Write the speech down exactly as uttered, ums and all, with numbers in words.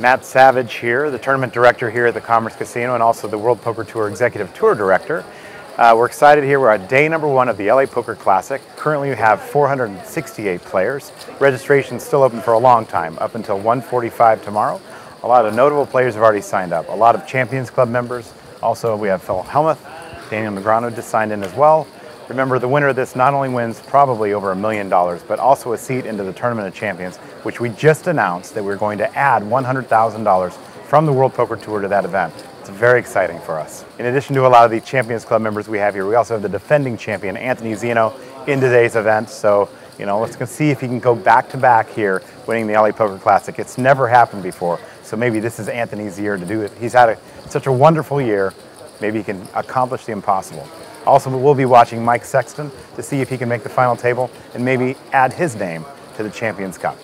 Matt Savage here, the tournament director here at the Commerce Casino and also the World Poker Tour Executive Tour Director. Uh, we're excited here. We're at day number one of the L A Poker Classic. Currently we have four hundred sixty-eight players. Registration's still open for a long time, up until one forty-five tomorrow. A lot of notable players have already signed up. A lot of Champions Club members. Also we have Phil Hellmuth, Daniel Negreanu just signed in as well. Remember, the winner of this not only wins probably over a million dollars, but also a seat into the Tournament of Champions, which we just announced that we're going to add one hundred thousand dollars from the World Poker Tour to that event. It's very exciting for us. In addition to a lot of the Champions Club members we have here, we also have the defending champion, Anthony Zinno, in today's event. So, you know, let's see if he can go back-to-back here winning the L A Poker Classic. It's never happened before, so maybe this is Anthony's year to do it. He's had a, such a wonderful year. Maybe he can accomplish the impossible. Also, we'll be watching Mike Sexton to see if he can make the final table and maybe add his name to the Champions Cup.